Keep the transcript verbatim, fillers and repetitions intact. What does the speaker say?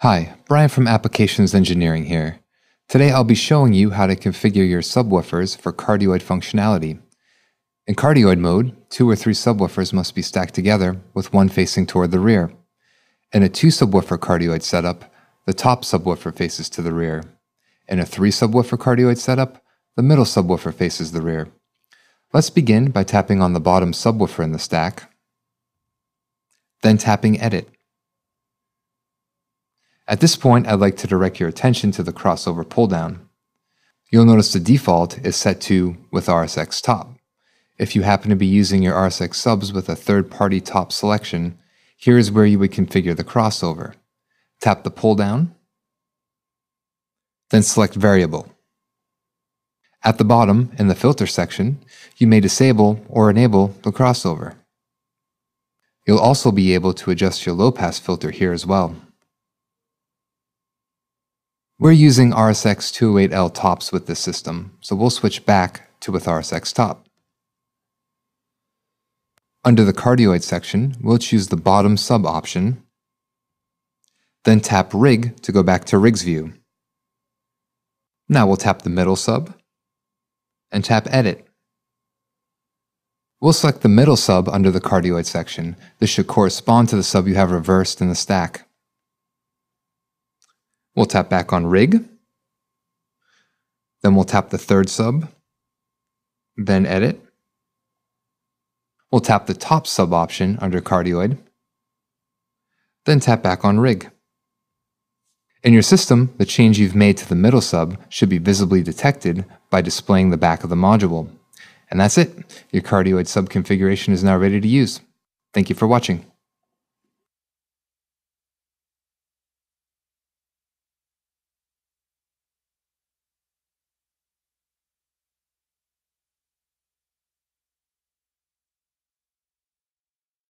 Hi, Brian from Applications Engineering here. Today I'll be showing you how to configure your subwoofers for cardioid functionality. In cardioid mode, two or three subwoofers must be stacked together with one facing toward the rear. In a two subwoofer cardioid setup, the top subwoofer faces to the rear. In a three subwoofer cardioid setup, the middle subwoofer faces the rear. Let's begin by tapping on the bottom subwoofer in the stack, then tapping Edit. At this point, I'd like to direct your attention to the crossover pulldown. You'll notice the default is set to with R S X top. If you happen to be using your R S X subs with a third-party top selection, here is where you would configure the crossover. Tap the pulldown, then select Variable. At the bottom, in the filter section, you may disable or enable the crossover. You'll also be able to adjust your low-pass filter here as well. We're using R S X two oh eight L tops with this system, so we'll switch back to with R S X top. Under the cardioid section, we'll choose the bottom sub option, then tap Rig to go back to Rig's view. Now we'll tap the middle sub, and tap Edit. We'll select the middle sub under the cardioid section. This should correspond to the sub you have reversed in the stack. We'll tap back on Rig, then we'll tap the third sub, then Edit. We'll tap the top sub option under cardioid, then tap back on Rig. In your system, the change you've made to the middle sub should be visibly detected by displaying the back of the module. And that's it. Your cardioid sub configuration is now ready to use. Thank you for watching.